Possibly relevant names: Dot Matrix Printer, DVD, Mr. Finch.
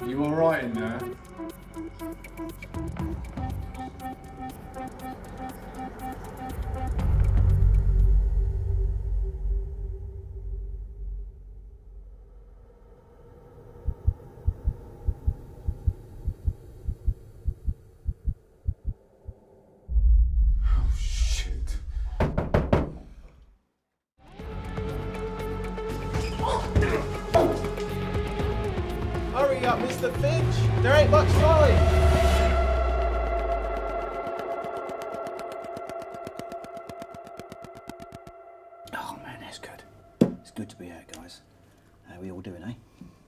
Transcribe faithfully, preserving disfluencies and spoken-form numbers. Are you alright in there? Hurry up, Mister Finch! There ain't much time! Oh man, that's good. It's good to be out, guys. How are we all doing, eh?